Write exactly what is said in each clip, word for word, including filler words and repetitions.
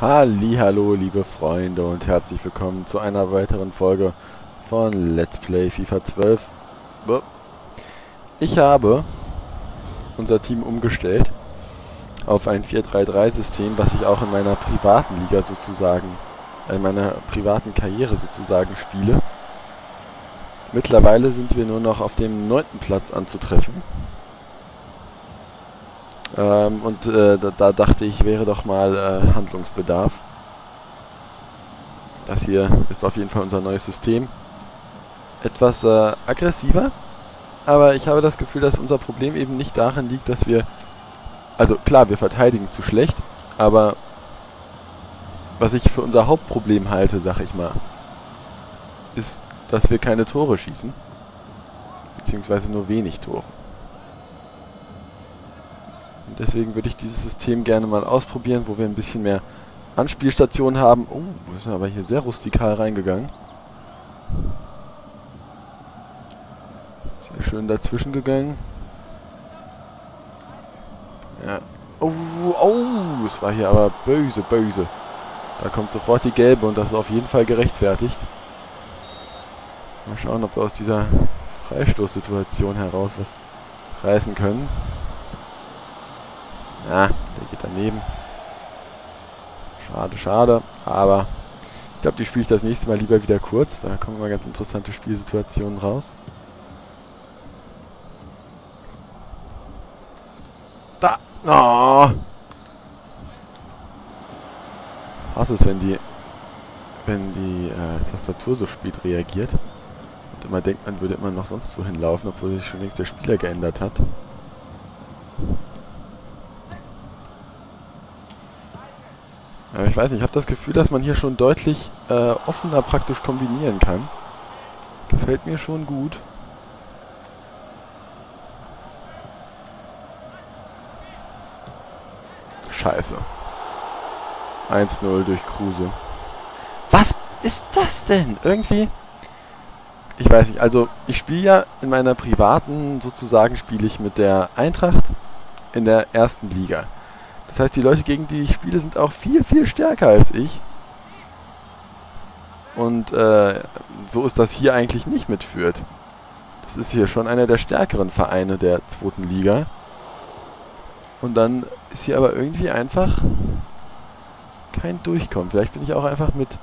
Hallihallo, liebe Freunde und herzlich willkommen zu einer weiteren Folge von Let's Play FIFA zwölf. Ich habe unser Team umgestellt auf ein vier drei drei System, was ich auch in meiner privaten Liga sozusagen, in meiner privaten Karriere sozusagen spiele. Mittlerweile sind wir nur noch auf dem neunten Platz anzutreffen. Ähm, und äh, da, da dachte ich, wäre doch mal äh, Handlungsbedarf. Das hier ist auf jeden Fall unser neues System. Etwas äh, aggressiver, aber ich habe das Gefühl, dass unser Problem eben nicht darin liegt, dass wir... Also klar, wir verteidigen zu schlecht, aber was ich für unser Hauptproblem halte, sag ich mal, ist, dass wir keine Tore schießen, beziehungsweise nur wenig Tore. Deswegen würde ich dieses System gerne mal ausprobieren, wo wir ein bisschen mehr Anspielstationen haben. Oh, wir sind aber hier sehr rustikal reingegangen. Sehr schön dazwischen gegangen. Ja. Oh, oh, es war hier aber böse, böse. Da kommt sofort die gelbe und das ist auf jeden Fall gerechtfertigt. Jetzt mal schauen, ob wir aus dieser Freistoßsituation heraus was reißen können. Ja, der geht daneben. Schade, schade. Aber ich glaube, die spiele ich das nächste Mal lieber wieder kurz. Da kommen immer ganz interessante Spielsituationen raus. Da! Oh. Was ist, wenn die, wenn die äh, Tastatur so spät reagiert? Und immer denkt, man würde immer noch sonst wohin laufen, obwohl sich schon längst der Spieler geändert hat. Aber ich weiß nicht, ich habe das Gefühl, dass man hier schon deutlich äh, offener praktisch kombinieren kann. Gefällt mir schon gut. Scheiße. eins null durch Kruse. Was ist das denn? Irgendwie... Ich weiß nicht, also ich spiele ja in meiner privaten, sozusagen spiele ich mit der Eintracht in der ersten Liga. Das heißt, die Leute, gegen die ich spiele, sind auch viel, viel stärker als ich. Und äh, so ist das hier eigentlich nicht mit Fürth. Das ist hier schon einer der stärkeren Vereine der zweiten Liga. Und dann ist hier aber irgendwie einfach kein Durchkommen. Vielleicht bin ich auch einfach mit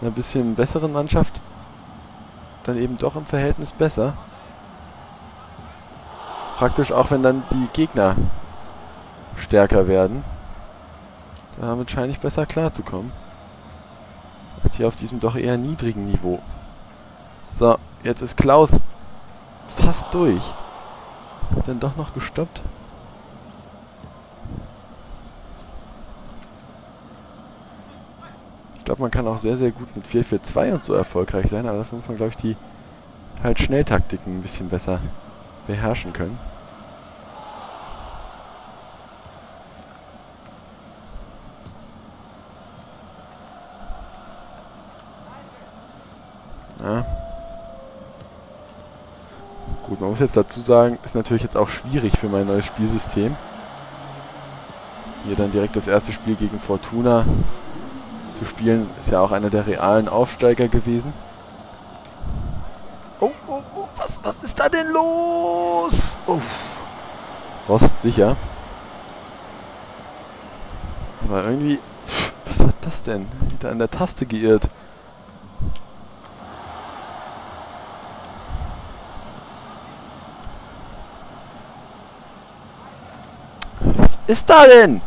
einer bisschen besseren Mannschaft dann eben doch im Verhältnis besser. Praktisch auch, wenn dann die Gegner stärker werden. Damit scheine ich besser klarzukommen. Als hier auf diesem doch eher niedrigen Niveau. So, jetzt ist Klaus fast durch. Hat dann doch noch gestoppt. Ich glaube, man kann auch sehr, sehr gut mit vier vier zwei und so erfolgreich sein, aber dafür muss man, glaube ich, die halt Schnelltaktiken ein bisschen besser beherrschen können. Ja. Gut, man muss jetzt dazu sagen, ist natürlich jetzt auch schwierig für mein neues Spielsystem. Hier dann direkt das erste Spiel gegen Fortuna zu spielen, ist ja auch einer der realen Aufsteiger gewesen. Oh, oh, oh, was, was ist da denn los? Uff. Rost sicher. Aber irgendwie, pff, was war das denn? Da an der Taste geirrt. Ist da denn?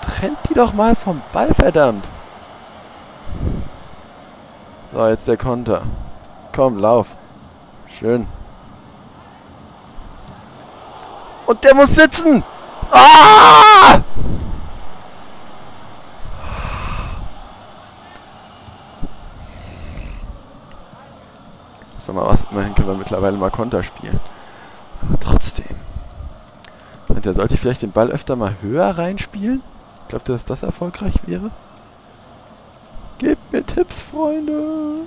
Trennt die doch mal vom Ball, verdammt. So, jetzt der Konter. Komm, lauf. Schön. Und der muss sitzen! Ah! Sag mal was, immerhin können wir mittlerweile mal Konter spielen. Aber trotzdem. Da sollte ich vielleicht den Ball öfter mal höher reinspielen. Ich glaube, dass das erfolgreich wäre. Gebt mir Tipps, Freunde.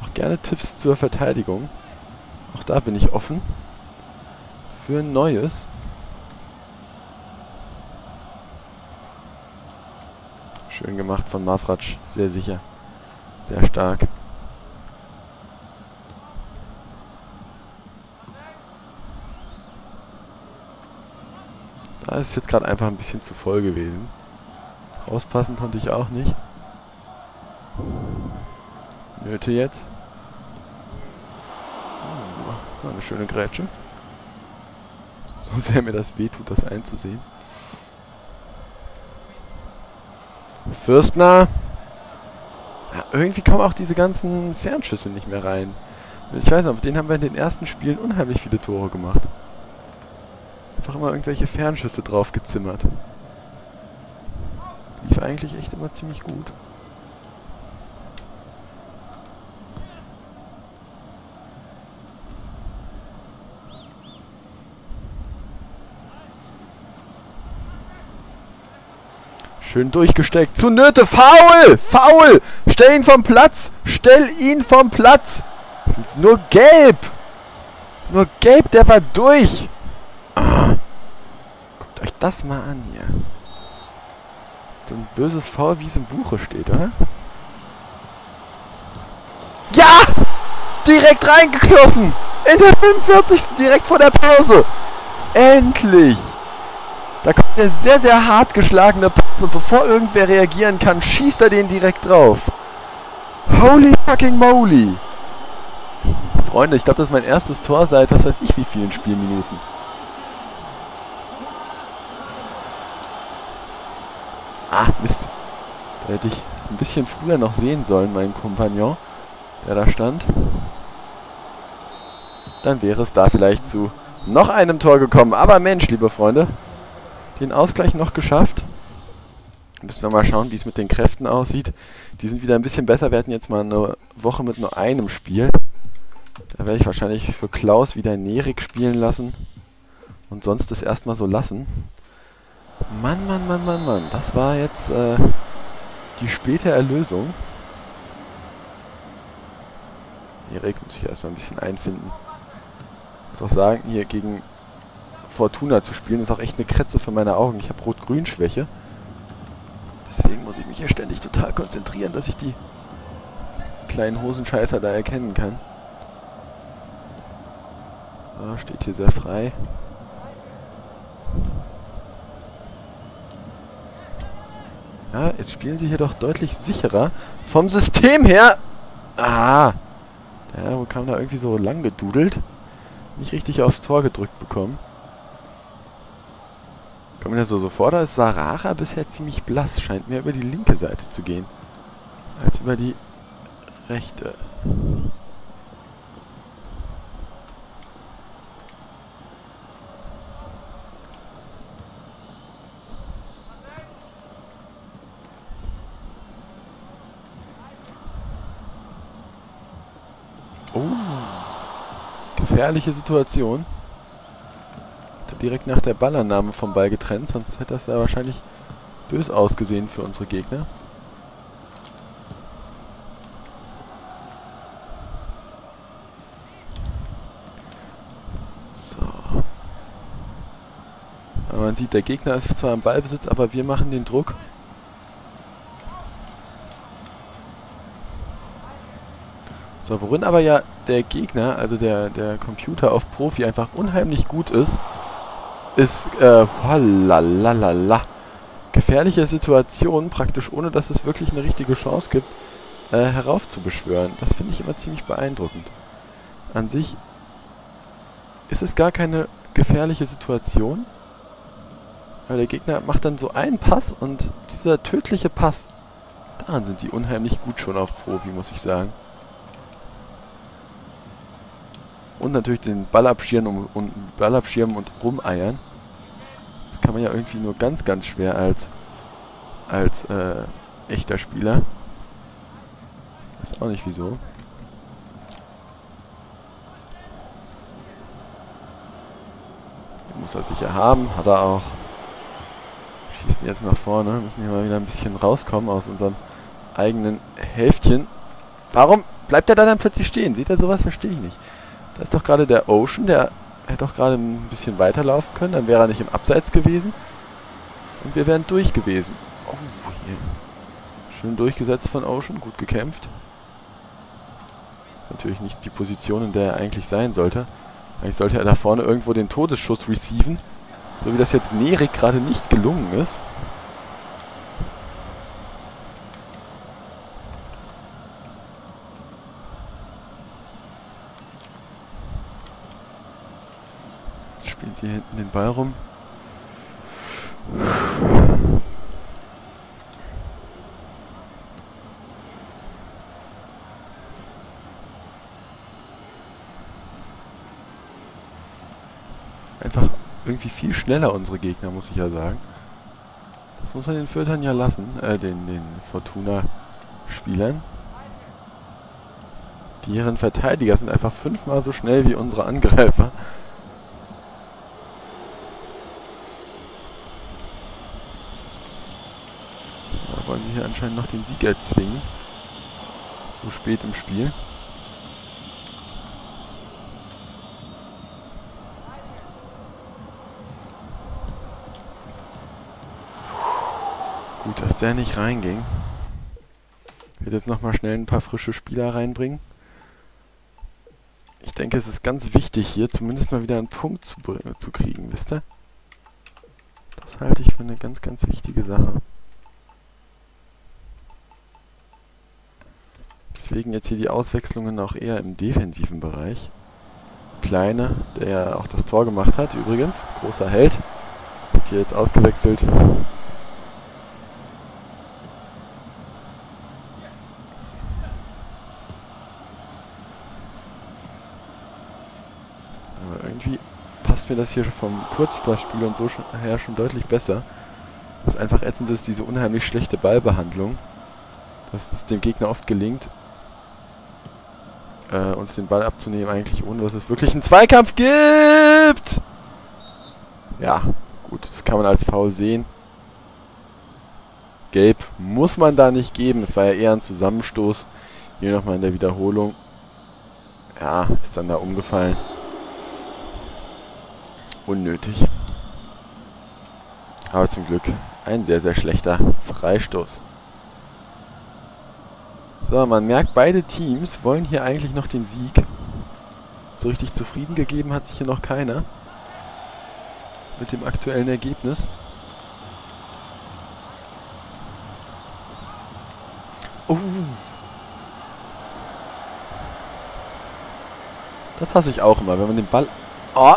Auch gerne Tipps zur Verteidigung. Auch da bin ich offen für Neues. Schön gemacht von Mafratsch. Sehr sicher. Sehr stark. Da ist jetzt gerade einfach ein bisschen zu voll gewesen. Rauspassen konnte ich auch nicht. Nöthe jetzt. Oh, eine schöne Grätsche. So sehr mir das wehtut, das einzusehen. Fürstner. Ja, irgendwie kommen auch diese ganzen Fernschüsse nicht mehr rein. Ich weiß nicht, mit denen haben wir in den ersten Spielen unheimlich viele Tore gemacht. Einfach immer irgendwelche Fernschüsse drauf gezimmert. Lief eigentlich echt immer ziemlich gut. Schön durchgesteckt. Zu Nöthe. Foul! Foul! Stell ihn vom Platz! Stell ihn vom Platz! Nur gelb! Nur gelb, der war durch! Ah. Guckt euch das mal an hier. Ist so ein böses Foul, wie es im Buche steht, oder? Ja! Direkt reingeklopfen! In der fünfundvierzigsten direkt vor der Pause! Endlich! Da kommt der sehr, sehr hart geschlagene Pass und bevor irgendwer reagieren kann, schießt er den direkt drauf. Holy fucking moly! Freunde, ich glaube, das ist mein erstes Tor seit was weiß ich wie vielen Spielminuten. Ah, Mist. Da hätte ich ein bisschen früher noch sehen sollen, meinen Kompagnon, der da stand. Dann wäre es da vielleicht zu noch einem Tor gekommen. Aber Mensch, liebe Freunde, den Ausgleich noch geschafft. Müssen wir mal schauen, wie es mit den Kräften aussieht. Die sind wieder ein bisschen besser. Wir hatten jetzt mal eine Woche mit nur einem Spiel. Da werde ich wahrscheinlich für Klaus wieder Nerik spielen lassen. Und sonst das erstmal so lassen. Mann, Mann, Mann, Mann, Mann. Das war jetzt äh, die späte Erlösung. Nerik muss ich erstmal ein bisschen einfinden. Ich muss auch sagen, hier gegen Fortuna zu spielen, ist auch echt eine Kretze für meine Augen. Ich habe Rot-Grün-Schwäche. Deswegen muss ich mich hier ständig total konzentrieren, dass ich die kleinen Hosenscheißer da erkennen kann. So, steht hier sehr frei. Ja, jetzt spielen sie hier doch deutlich sicherer. Vom System her! Ah! Ja, wo kam da irgendwie so lang gedudelt? Nicht richtig aufs Tor gedrückt bekommen. Kommen wir so sofort, da ist Sarara bisher ziemlich blass. Scheint mehr über die linke Seite zu gehen, als über die rechte. Oh, gefährliche Situation. Direkt nach der Ballannahme vom Ball getrennt, sonst hätte das da wahrscheinlich bös ausgesehen für unsere Gegner. So. Aber man sieht, der Gegner ist zwar im Ballbesitz, aber wir machen den Druck. So, worin aber ja der Gegner, also der, der Computer auf Profi, einfach unheimlich gut ist, ist, äh, hollalalala. Gefährliche Situationen, praktisch ohne, dass es wirklich eine richtige Chance gibt, äh, heraufzubeschwören. Das finde ich immer ziemlich beeindruckend. An sich ist es gar keine gefährliche Situation, weil der Gegner macht dann so einen Pass und dieser tödliche Pass, daran sind die unheimlich gut schon auf Profi, muss ich sagen. Und natürlich den Ball abschirmen und, und, Ball abschirmen und rumeiern. Das kann man ja irgendwie nur ganz, ganz schwer als, als äh, echter Spieler. Weiß auch nicht wieso. Den muss er sicher haben, hat er auch. Schießen jetzt nach vorne, müssen hier mal wieder ein bisschen rauskommen aus unserem eigenen Hälftchen. Warum bleibt er da dann plötzlich stehen? Seht ihr sowas? Verstehe ich nicht. Da ist doch gerade der Ocean, der hätte doch gerade ein bisschen weiterlaufen können, dann wäre er nicht im Abseits gewesen. Und wir wären durch gewesen. Oh, hier. Schön durchgesetzt von Ocean, gut gekämpft. Natürlich nicht die Position, in der er eigentlich sein sollte. Eigentlich sollte er da vorne irgendwo den Todesschuss receiven. So wie das jetzt Nerik gerade nicht gelungen ist. Jetzt spielen sie hier hinten den Ball rum. Einfach irgendwie viel schneller unsere Gegner, muss ich ja sagen. Das muss man den Fürtern ja lassen, äh, den, den Fortuna-Spielern. Deren Verteidiger sind einfach fünfmal so schnell wie unsere Angreifer. Da wollen sie hier anscheinend noch den Sieg erzwingen. So spät im Spiel. Gut, dass der nicht reinging. Ich werde jetzt nochmal schnell ein paar frische Spieler reinbringen. Ich denke, es ist ganz wichtig, hier zumindest mal wieder einen Punkt zu, zu kriegen, wisst ihr? Das halte ich für eine ganz, ganz wichtige Sache. Deswegen jetzt hier die Auswechslungen auch eher im defensiven Bereich. Kleine, der ja auch das Tor gemacht hat übrigens, großer Held, wird hier jetzt ausgewechselt. Mir das hier vom Kurzpassspiel und so schon, her schon deutlich besser. Was einfach ätzend ist, diese unheimlich schlechte Ballbehandlung, dass es dem Gegner oft gelingt, äh, uns den Ball abzunehmen, eigentlich ohne, dass es wirklich einen Zweikampf gibt! Ja, gut, das kann man als Foul sehen. Gelb muss man da nicht geben, es war ja eher ein Zusammenstoß. Hier nochmal in der Wiederholung. Ja, ist dann da umgefallen. Unnötig. Aber zum Glück ein sehr, sehr schlechter Freistoß. So, man merkt, beide Teams wollen hier eigentlich noch den Sieg. So richtig zufrieden gegeben hat sich hier noch keiner. Mit dem aktuellen Ergebnis. Oh. Das hasse ich auch immer, wenn man den Ball... Oh.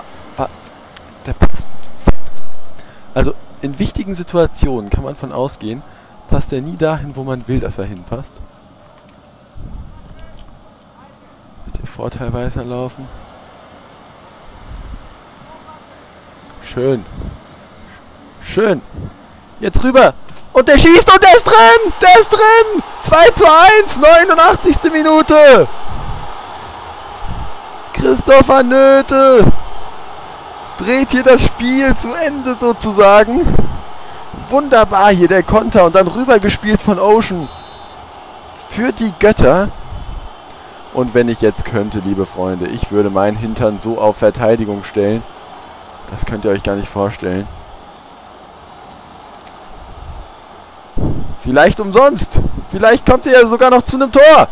Der passt fast. Also in wichtigen Situationen kann man von ausgehen, passt er nie dahin, wo man will, dass er hinpasst. Mit dem Vorteil weiterlaufen. Schön. Schön. Jetzt rüber. Und der schießt und der ist drin. Der ist drin. zwei zu eins. neunundachtzigste Minute. Christopher Nöthe dreht hier das Spiel zu Ende sozusagen. Wunderbar hier der Konter und dann rübergespielt von Ocean. Für die Götter. Und wenn ich jetzt könnte, liebe Freunde, ich würde meinen Hintern so auf Verteidigung stellen. Das könnt ihr euch gar nicht vorstellen. Vielleicht umsonst. Vielleicht kommt ihr ja sogar noch zu einem Tor.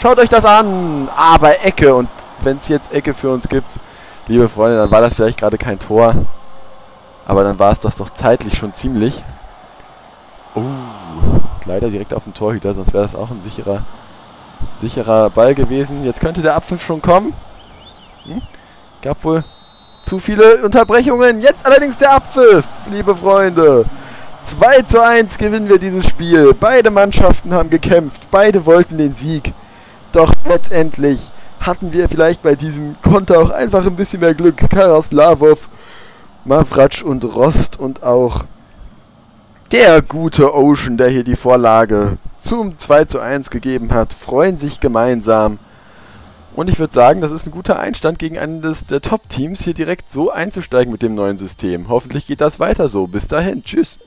Schaut euch das an. Aber Ecke. Und wenn es jetzt Ecke für uns gibt... Liebe Freunde, dann war das vielleicht gerade kein Tor, aber dann war es das doch zeitlich schon ziemlich. Oh, leider direkt auf den Torhüter, sonst wäre das auch ein sicherer, sicherer Ball gewesen. Jetzt könnte der Abpfiff schon kommen. Hm? Gab wohl zu viele Unterbrechungen. Jetzt allerdings der Abpfiff, liebe Freunde. zwei zu eins gewinnen wir dieses Spiel. Beide Mannschaften haben gekämpft, beide wollten den Sieg. Doch letztendlich... hatten wir vielleicht bei diesem Konter auch einfach ein bisschen mehr Glück. Karaslavov, Mafratsch und Rost und auch der gute Ocean, der hier die Vorlage zum zwei zu eins gegeben hat, freuen sich gemeinsam. Und ich würde sagen, das ist ein guter Einstand gegen einen des, der Top-Teams, hier direkt so einzusteigen mit dem neuen System. Hoffentlich geht das weiter so. Bis dahin, tschüss.